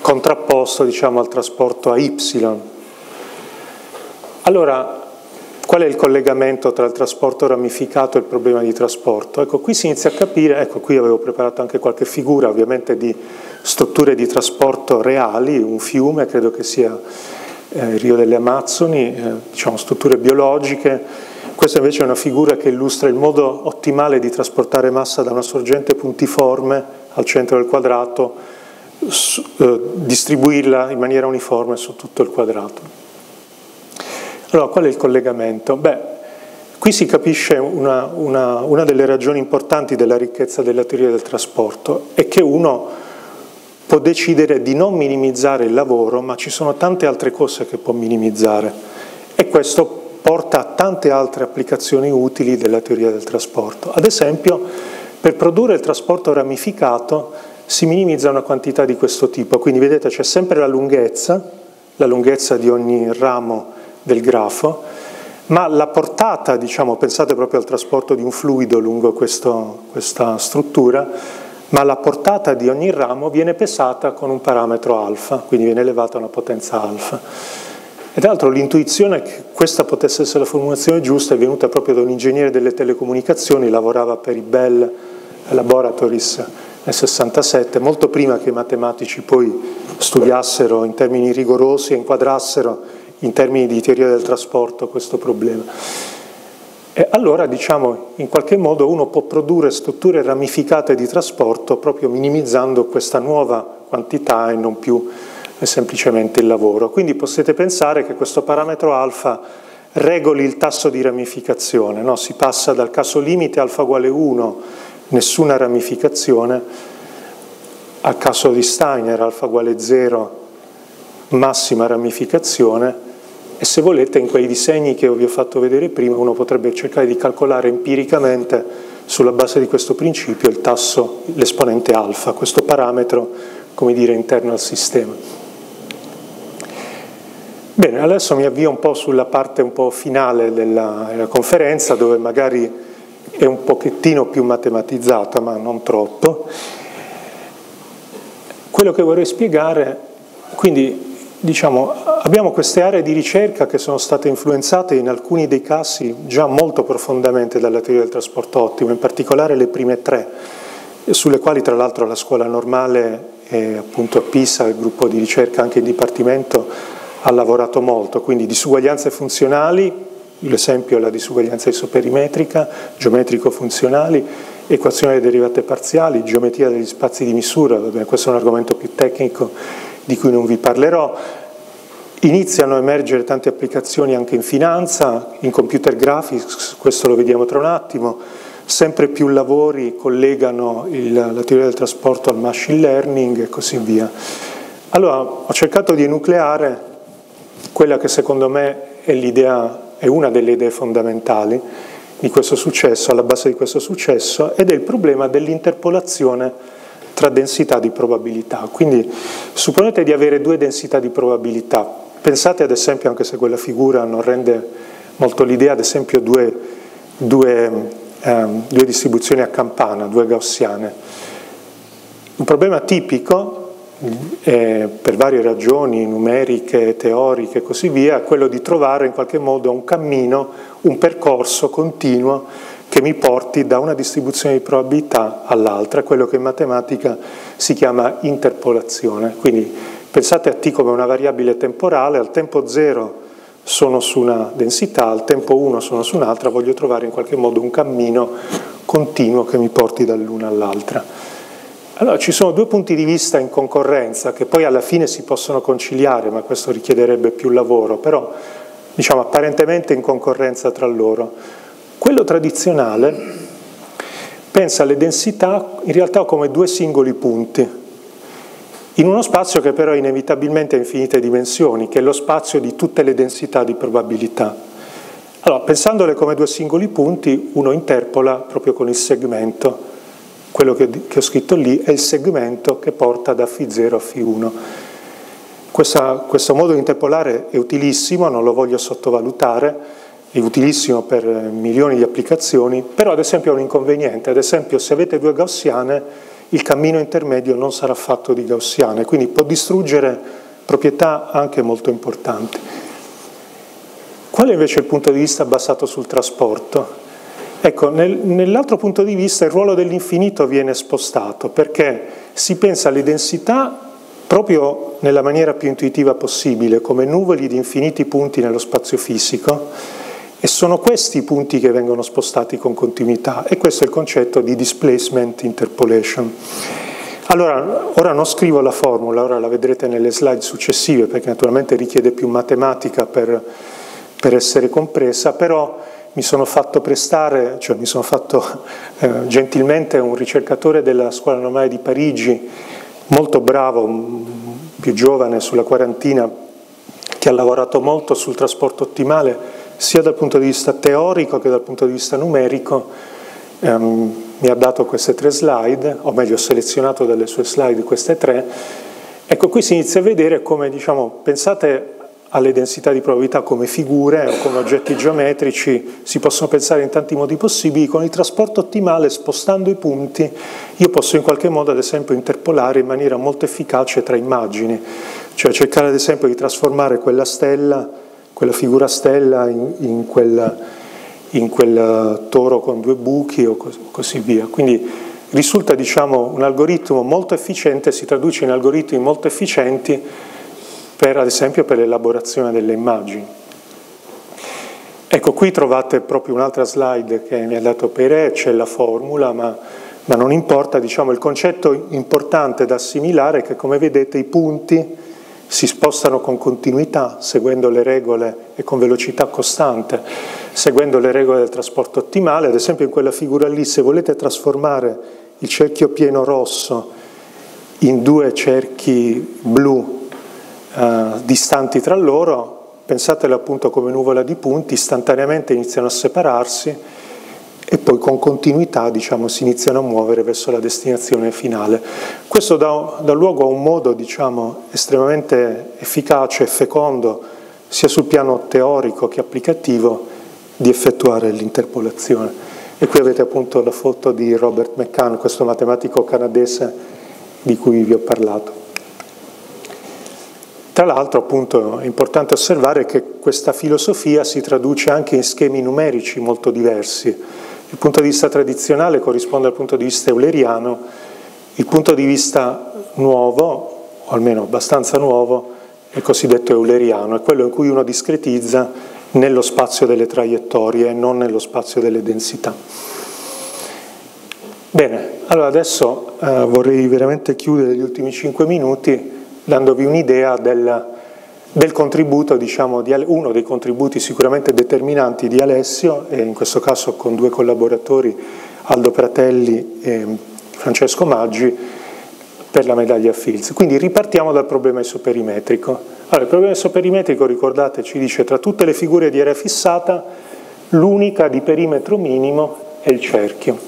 contrapposto, diciamo, al trasporto a Y. Allora, qual è il collegamento tra il trasporto ramificato e il problema di trasporto? Ecco, qui si inizia a capire, ecco qui avevo preparato anche qualche figura ovviamente di strutture di trasporto reali, un fiume, credo che sia il Rio delle Amazzoni, diciamo strutture biologiche. Questa invece è una figura che illustra il modo ottimale di trasportare massa da una sorgente puntiforme al centro del quadrato, distribuirla in maniera uniforme su tutto il quadrato. Allora, qual è il collegamento? Beh, qui si capisce una delle ragioni importanti della ricchezza della teoria del trasporto, è che uno può decidere di non minimizzare il lavoro, ma ci sono tante altre cose che può minimizzare, e questo porta a tante altre applicazioni utili della teoria del trasporto. Ad esempio, per produrre il trasporto ramificato si minimizza una quantità di questo tipo, quindi vedete c'è sempre la lunghezza di ogni ramo del grafo, ma la portata, diciamo, pensate proprio al trasporto di un fluido lungo questa struttura, ma la portata di ogni ramo viene pesata con un parametro alfa, quindi viene elevata a una potenza alfa. E tra l'altro l'intuizione che questa potesse essere la formulazione giusta è venuta proprio da un ingegnere delle telecomunicazioni, lavorava per i Bell Laboratories nel 67, molto prima che i matematici poi studiassero in termini rigorosi e inquadrassero in termini di teoria del trasporto questo problema. E allora, diciamo, in qualche modo uno può produrre strutture ramificate di trasporto proprio minimizzando questa nuova quantità e non più semplicemente il lavoro. Quindi potete pensare che questo parametro alfa regoli il tasso di ramificazione, no? Si passa dal caso limite alfa uguale 1, nessuna ramificazione, al caso di Steiner alfa uguale 0, massima ramificazione, e se volete in quei disegni che vi ho fatto vedere prima uno potrebbe cercare di calcolare empiricamente sulla base di questo principio il tasso, l'esponente alfa, questo parametro, come dire, interno al sistema. Bene, adesso mi avvio un po' sulla parte un po' finale della conferenza, dove magari è un pochettino più matematizzata, ma non troppo. Quello che vorrei spiegare, quindi, diciamo, abbiamo queste aree di ricerca che sono state influenzate in alcuni dei casi già molto profondamente dalla teoria del trasporto ottimo, in particolare le prime tre, sulle quali tra l'altro la scuola normale e appunto a Pisa, il gruppo di ricerca anche il dipartimento ha lavorato molto, quindi disuguaglianze funzionali, l'esempio è la disuguaglianza isoperimetrica, geometrico-funzionali, equazione delle derivate parziali, geometria degli spazi di misura, questo è un argomento più tecnico di cui non vi parlerò. Iniziano a emergere tante applicazioni anche in finanza, in computer graphics, questo lo vediamo tra un attimo, sempre più lavori collegano la teoria del trasporto al machine learning e così via. Allora, ho cercato di enucleare quella che secondo me è l'idea, è una delle idee fondamentali di questo successo, alla base di questo successo, ed è il problema dell'interpolazione tra densità di probabilità. Quindi supponete di avere due densità di probabilità, pensate ad esempio, anche se quella figura non rende molto l'idea, ad esempio due distribuzioni a campana, due gaussiane. Un problema tipico, per varie ragioni numeriche, teoriche e così via, è quello di trovare in qualche modo un cammino, un percorso continuo che mi porti da una distribuzione di probabilità all'altra, quello che in matematica si chiama interpolazione. Quindi pensate a t come una variabile temporale, al tempo 0 sono su una densità, al tempo 1 sono su un'altra, voglio trovare in qualche modo un cammino continuo che mi porti dall'una all'altra. Allora ci sono due punti di vista in concorrenza che poi alla fine si possono conciliare, ma questo richiederebbe più lavoro, però diciamo apparentemente in concorrenza tra loro. Quello tradizionale pensa alle densità in realtà come due singoli punti, in uno spazio che però inevitabilmente ha infinite dimensioni, che è lo spazio di tutte le densità di probabilità. Allora, pensandole come due singoli punti, uno interpola proprio con il segmento, quello che ho scritto lì è il segmento che porta da Φ0 a Φ1. Questo modo interpolare è utilissimo, non lo voglio sottovalutare, è utilissimo per milioni di applicazioni, però ad esempio è un inconveniente. Ad esempio se avete due gaussiane il cammino intermedio non sarà fatto di gaussiane, quindi può distruggere proprietà anche molto importanti. Qual è invece il punto di vista basato sul trasporto? Ecco, nell'altro punto di vista il ruolo dell'infinito viene spostato, perché si pensa alle densità proprio nella maniera più intuitiva possibile, come nuvoli di infiniti punti nello spazio fisico, e sono questi i punti che vengono spostati con continuità, e questo è il concetto di displacement interpolation. Allora, ora non scrivo la formula, ora la vedrete nelle slide successive, perché naturalmente richiede più matematica per essere compresa, però mi sono fatto prestare, cioè mi sono fatto gentilmente un ricercatore della Scuola Normale di Parigi, molto bravo, più giovane, sulla quarantina, che ha lavorato molto sul trasporto ottimale sia dal punto di vista teorico che dal punto di vista numerico. Mi ha dato queste tre slide, o meglio ho selezionato dalle sue slide queste tre. Ecco, qui si inizia a vedere come, diciamo, pensate alle densità di probabilità come figure o come oggetti geometrici, si possono pensare in tanti modi possibili. Con il trasporto ottimale, spostando i punti, io posso in qualche modo ad esempio interpolare in maniera molto efficace tra immagini, cioè cercare ad esempio di trasformare quella stella, quella figura stella in quel toro con due buchi o così via. Quindi risulta, diciamo, un algoritmo molto efficiente, si traduce in algoritmi molto efficienti per, ad esempio, per l'elaborazione delle immagini. Ecco, qui trovate proprio un'altra slide che mi ha dato Perè, c'è la formula, ma non importa, diciamo, il concetto importante da assimilare è che, come vedete, i punti si spostano con continuità, seguendo le regole e con velocità costante, seguendo le regole del trasporto ottimale. Ad esempio in quella figura lì, se volete trasformare il cerchio pieno rosso in due cerchi blu distanti tra loro, pensatelo appunto come nuvola di punti, istantaneamente iniziano a separarsi e poi con continuità, diciamo, si iniziano a muovere verso la destinazione finale. Questo dà luogo a un modo, diciamo, estremamente efficace e fecondo, sia sul piano teorico che applicativo, di effettuare l'interpolazione. E qui avete appunto la foto di Robert McCann, questo matematico canadese di cui vi ho parlato. Tra l'altro, appunto, è importante osservare che questa filosofia si traduce anche in schemi numerici molto diversi. Il punto di vista tradizionale corrisponde al punto di vista euleriano, il punto di vista nuovo, o almeno abbastanza nuovo, è il cosiddetto euleriano, è quello in cui uno discretizza nello spazio delle traiettorie e non nello spazio delle densità. Bene, allora adesso vorrei veramente chiudere gli ultimi 5 minuti dandovi un'idea del contributo, diciamo, uno dei contributi sicuramente determinanti di Alessio, e in questo caso con due collaboratori, Aldo Pratelli e Francesco Maggi, per la medaglia Fields. Quindi ripartiamo dal problema isoperimetrico. Allora, il problema isoperimetrico, ricordate, ci dice: tra tutte le figure di area fissata, l'unica di perimetro minimo è il cerchio.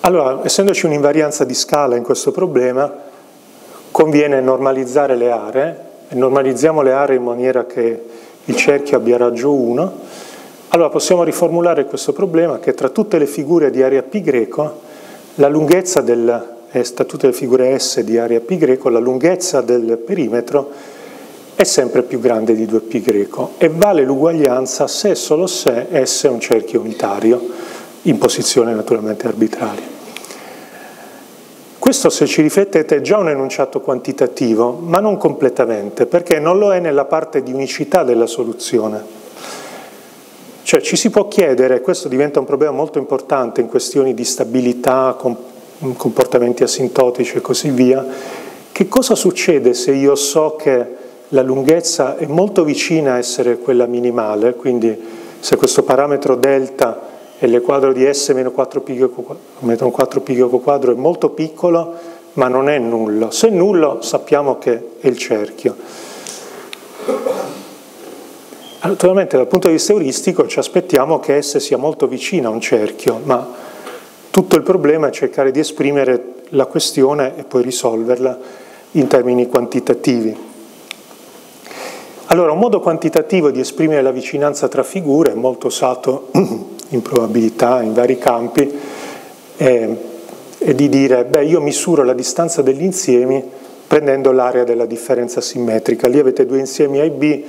Allora, essendoci un'invarianza di scala in questo problema, conviene normalizzare le aree, e normalizziamo le aree in maniera che il cerchio abbia raggio 1. Allora possiamo riformulare questo problema, che tra tutte le figure di area π greco, la lunghezza tra tutte le figure S di area π greco, la lunghezza del perimetro è sempre più grande di 2π greco, e vale l'uguaglianza se e solo se S è un cerchio unitario, in posizione naturalmente arbitraria. Questo, se ci riflettete, è già un enunciato quantitativo, ma non completamente, perché non lo è nella parte di unicità della soluzione. Cioè ci si può chiedere, questo diventa un problema molto importante in questioni di stabilità, comportamenti asintotici e così via, che cosa succede se io so che la lunghezza è molto vicina a essere quella minimale, quindi se questo parametro delta L quadro di S meno 4π quadro è molto piccolo, ma non è nullo. Se è nullo, sappiamo che è il cerchio. Naturalmente, dal punto di vista euristico, ci aspettiamo che S sia molto vicina a un cerchio, ma tutto il problema è cercare di esprimere la questione e poi risolverla in termini quantitativi. Allora, un modo quantitativo di esprimere la vicinanza tra figure, molto usato in probabilità, in vari campi, è di dire, beh, io misuro la distanza degli insiemi prendendo l'area della differenza simmetrica. Lì avete due insiemi A e B,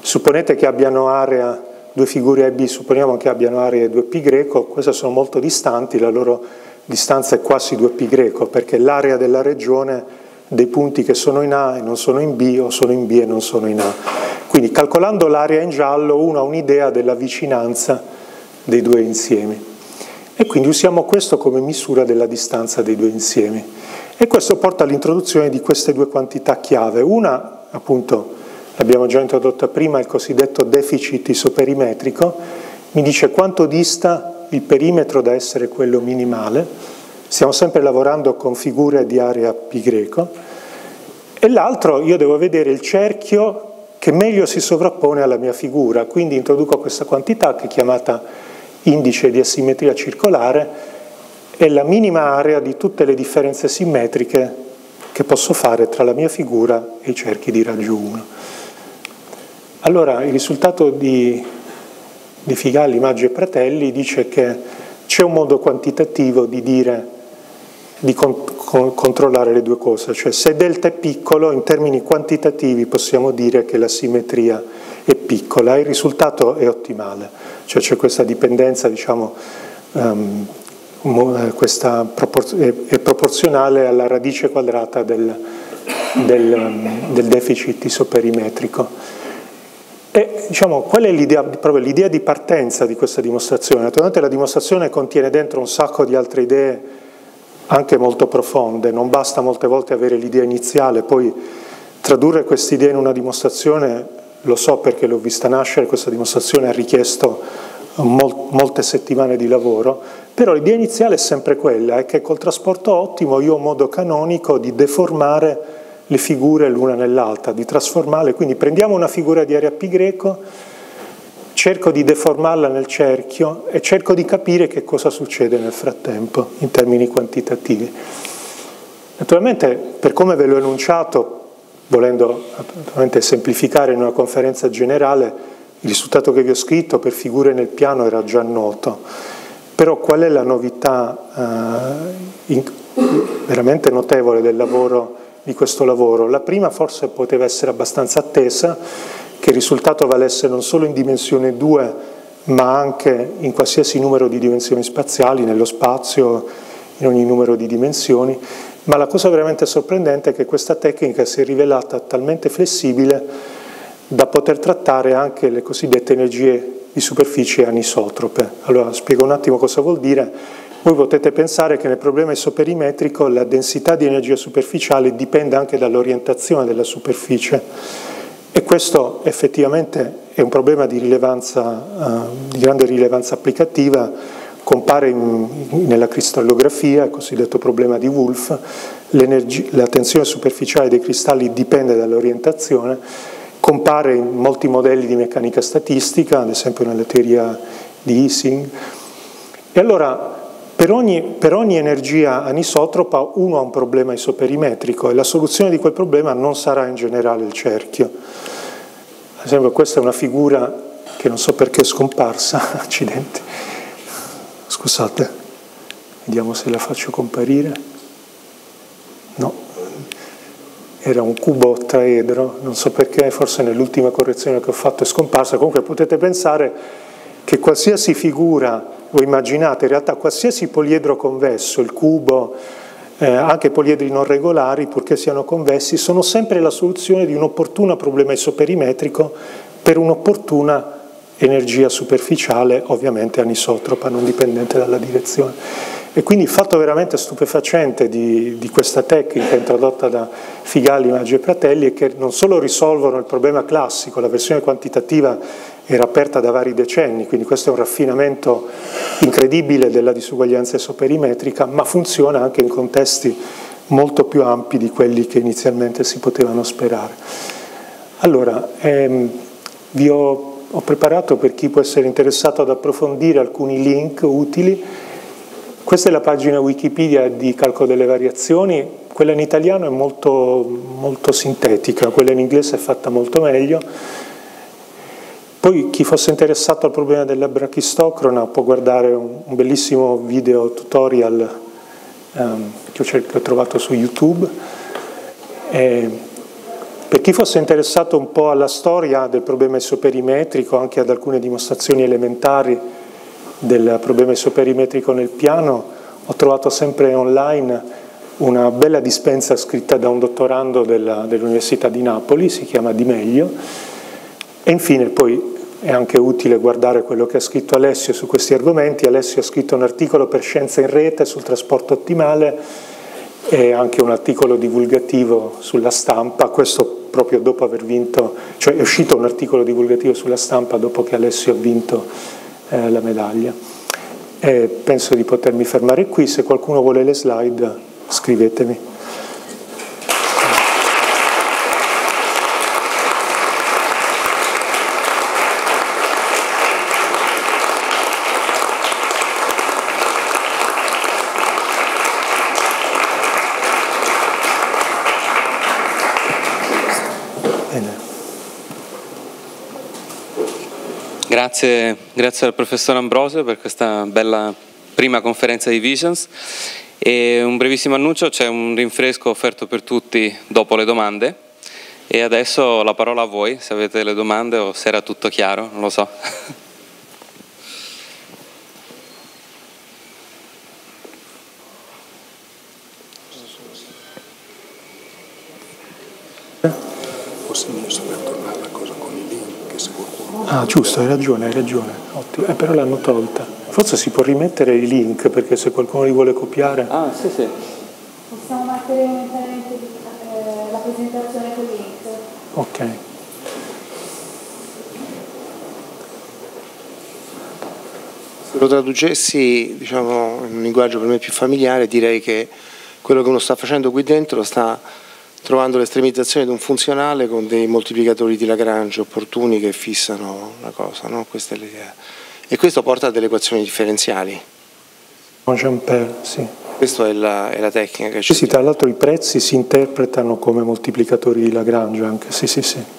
supponete che abbiano area, due figure A e B, supponiamo che abbiano area 2π, queste sono molto distanti, la loro distanza è quasi 2π, perché l'area della regione dei punti che sono in A e non sono in B, o sono in B e non sono in A. Quindi calcolando l'area in giallo uno ha un'idea della vicinanza dei due insiemi e quindi usiamo questo come misura della distanza dei due insiemi, e questo porta all'introduzione di queste due quantità chiave. Una, appunto, l'abbiamo già introdotta prima, il cosiddetto deficit isoperimetrico, mi dice quanto dista il perimetro da essere quello minimale. Stiamo sempre lavorando con figure di area π. E l'altro, io devo vedere il cerchio che meglio si sovrappone alla mia figura, quindi introduco questa quantità che è chiamata indice di asimmetria circolare, è la minima area di tutte le differenze simmetriche che posso fare tra la mia figura e i cerchi di raggio 1. Allora, il risultato di Figalli, Maggi e Pratelli dice che c'è un modo quantitativo di dire, di controllare le due cose, cioè se delta è piccolo in termini quantitativi possiamo dire che la simmetria è piccola e il risultato è ottimale, cioè c'è questa dipendenza, diciamo, è proporzionale alla radice quadrata del deficit isoperimetrico. E, diciamo, qual è l'idea, proprio l'idea di partenza di questa dimostrazione? Naturalmente la dimostrazione contiene dentro un sacco di altre idee anche molto profonde, non basta molte volte avere l'idea iniziale, poi tradurre queste idee in una dimostrazione, lo so perché l'ho vista nascere, questa dimostrazione ha richiesto molte settimane di lavoro, però l'idea iniziale è sempre quella, è che col trasporto ottimo io ho un modo canonico di deformare le figure l'una nell'altra, di trasformarle, quindi prendiamo una figura di area π, cerco di deformarla nel cerchio e cerco di capire che cosa succede nel frattempo in termini quantitativi. Naturalmente, per come ve l'ho enunciato, volendo naturalmente semplificare in una conferenza generale, il risultato che vi ho scritto per figure nel piano era già noto, però qual è la novità veramente notevole del lavoro di questo lavoro? La prima forse poteva essere abbastanza attesa, che il risultato valesse non solo in dimensione 2, ma anche in qualsiasi numero di dimensioni spaziali, nello spazio, in ogni numero di dimensioni, ma la cosa veramente sorprendente è che questa tecnica si è rivelata talmente flessibile da poter trattare anche le cosiddette energie di superficie anisotrope. Allora, spiego un attimo cosa vuol dire. Voi potete pensare che nel problema isoperimetrico la densità di energia superficiale dipende anche dall'orientazione della superficie, e questo effettivamente è un problema di rilevanza, di grande rilevanza applicativa, compare nella cristallografia, il cosiddetto problema di Wulff, la tensione superficiale dei cristalli dipende dall'orientazione, compare in molti modelli di meccanica statistica, ad esempio nella teoria di Ising, e allora per ogni energia anisotropa uno ha un problema isoperimetrico e la soluzione di quel problema non sarà in generale il cerchio. Ad esempio, questa è una figura che non so perché è scomparsa, accidenti, scusate, vediamo se la faccio comparire. No, era un cubo tetraedro, non so perché, forse nell'ultima correzione che ho fatto è scomparsa. Comunque potete pensare che qualsiasi figura voi immaginate, in realtà qualsiasi poliedro convesso, il cubo, anche poliedri non regolari, purché siano convessi, sono sempre la soluzione di un opportuno problema isoperimetrico per un'opportuna energia superficiale, ovviamente anisotropa, non dipendente dalla direzione. E quindi il fatto veramente stupefacente di questa tecnica introdotta da Figalli, Maggi e Pratelli è che non solo risolvono il problema classico, la versione quantitativa era aperta da vari decenni, quindi questo è un raffinamento incredibile della disuguaglianza isoperimetrica, ma funziona anche in contesti molto più ampi di quelli che inizialmente si potevano sperare. Allora, vi ho preparato, per chi può essere interessato ad approfondire, alcuni link utili. Questa è la pagina Wikipedia di calcolo delle variazioni, Quella in italiano è molto sintetica, quella in inglese è fatta molto meglio. Poi chi fosse interessato al problema della brachistocrona può guardare un bellissimo video tutorial che ho trovato su YouTube. Per chi fosse interessato un po' alla storia del problema isoperimetrico, anche ad alcune dimostrazioni elementari del problema isoperimetrico nel piano, ho trovato sempre online una bella dispensa scritta da un dottorando dell'Università di Napoli, si chiama Di Meglio. E infine poi è anche utile guardare quello che ha scritto Alessio su questi argomenti. Alessio ha scritto un articolo per Scienza in Rete sul trasporto ottimale e anche un articolo divulgativo sulla stampa, questo proprio dopo aver vinto, cioè è uscito un articolo divulgativo sulla stampa dopo che Alessio ha vinto la medaglia. E penso di potermi fermare qui, se qualcuno vuole le slide scrivetemi. Bene. Grazie al professor Ambrosio per questa bella prima conferenza di Visions. E un brevissimo annuncio, c'è un rinfresco offerto per tutti dopo le domande e adesso la parola a voi, se avete le domande o se era tutto chiaro, non lo so. Forse mi sarebbe tornare la cosa con i link, se qualcuno... Ah giusto, hai ragione, ottimo. Però l'hanno tolta. Forse si può rimettere i link, perché se qualcuno li vuole copiare... Ah, sì, sì. Possiamo mettere la presentazione con link. Ok. Se lo traducessi, diciamo, in un linguaggio per me più familiare, direi che quello che uno sta facendo qui dentro sta trovando l'estremizzazione di un funzionale con dei moltiplicatori di Lagrange opportuni che fissano la cosa, no? Questa è l'idea. E questo porta a delle equazioni differenziali. Sì. Questa è la tecnica che c'è. Sì, tra l'altro i prezzi si interpretano come moltiplicatori di Lagrange anche. Sì.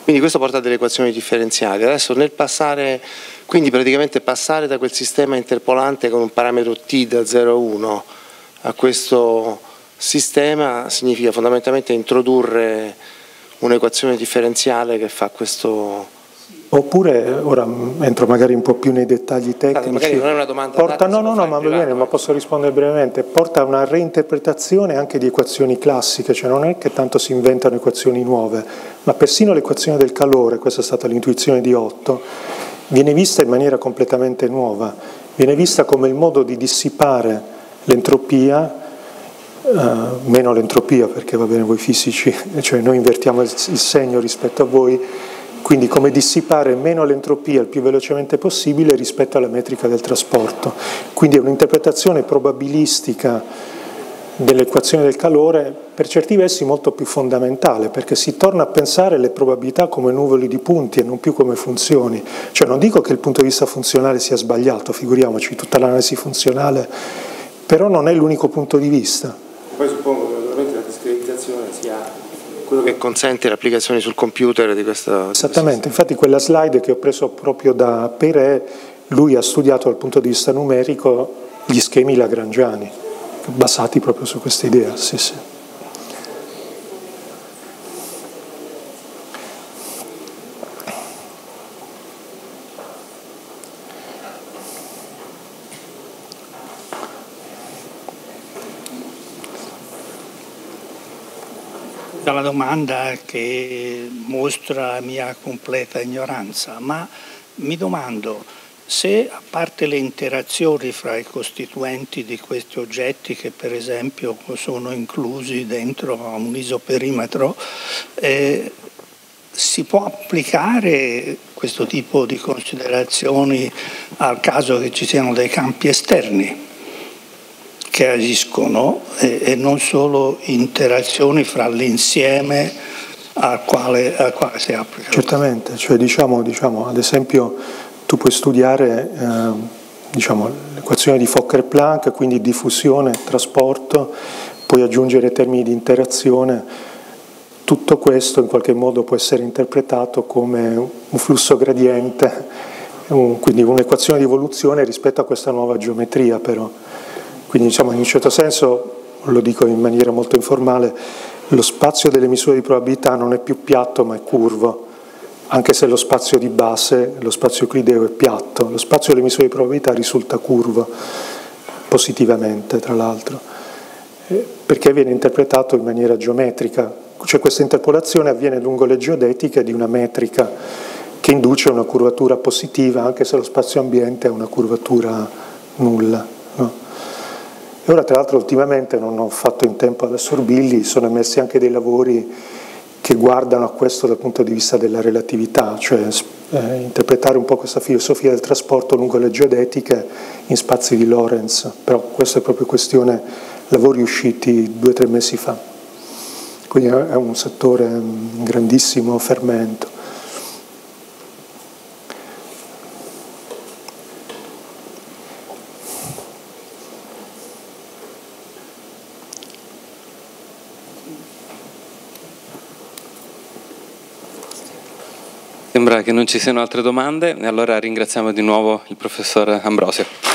Quindi questo porta a delle equazioni differenziali. Adesso nel passare, quindi praticamente passare da quel sistema interpolante con un parametro t da 0 a 1 a questo sistema significa fondamentalmente introdurre un'equazione differenziale che fa questo... Oppure, ora entro magari un po' più nei dettagli tecnici, magari non è una domanda, ma posso rispondere brevemente, porta a una reinterpretazione anche di equazioni classiche, cioè non è che tanto si inventano equazioni nuove, ma persino l'equazione del calore, questa è stata l'intuizione di Otto, viene vista in maniera completamente nuova, viene vista come il modo di dissipare l'entropia, meno l'entropia perché va bene voi fisici, cioè noi invertiamo il segno rispetto a voi, quindi come dissipare meno l'entropia il più velocemente possibile rispetto alla metrica del trasporto. Quindi è un'interpretazione probabilistica dell'equazione del calore, per certi versi molto più fondamentale, perché si torna a pensare alle probabilità come nuvole di punti e non più come funzioni. Cioè non dico che il punto di vista funzionale sia sbagliato, figuriamoci, tutta l'analisi funzionale, però non è l'unico punto di vista. Poi suppongo che veramente la discretizzazione sia... quello che consente l'applicazione sul computer di questa... Esattamente, infatti quella slide che ho preso proprio da Perè, lui ha studiato dal punto di vista numerico gli schemi lagrangiani, basati proprio su questa idea. Sì. La domanda che mostra la mia completa ignoranza, ma mi domando se, a parte le interazioni fra i costituenti di questi oggetti che per esempio sono inclusi dentro a un isoperimetro, si può applicare questo tipo di considerazioni al caso che ci siano dei campi esterni che agiscono e non solo interazioni fra l'insieme al quale si applica. Certamente, cioè diciamo ad esempio tu puoi studiare l'equazione di Fokker-Planck, quindi diffusione, trasporto, puoi aggiungere termini di interazione, tutto questo in qualche modo può essere interpretato come un flusso gradiente, quindi un'equazione di evoluzione rispetto a questa nuova geometria però. Quindi diciamo in un certo senso, lo dico in maniera molto informale, lo spazio delle misure di probabilità non è più piatto ma è curvo, anche se lo spazio di base, lo spazio euclideo è piatto, lo spazio delle misure di probabilità risulta curvo, positivamente tra l'altro, perché viene interpretato in maniera geometrica, cioè questa interpolazione avviene lungo le geodetiche di una metrica che induce una curvatura positiva anche se lo spazio ambiente è una curvatura nulla, no? E ora tra l'altro ultimamente, non ho fatto in tempo ad assorbirli, sono emersi anche dei lavori che guardano a questo dal punto di vista della relatività, cioè interpretare un po' questa filosofia del trasporto lungo le geodetiche in spazi di Lorentz, però questa è proprio questione, lavori usciti 2 o 3 mesi fa, quindi è un settore in grandissimo fermento. Sembra che non ci siano altre domande e allora ringraziamo di nuovo il professor Ambrosio.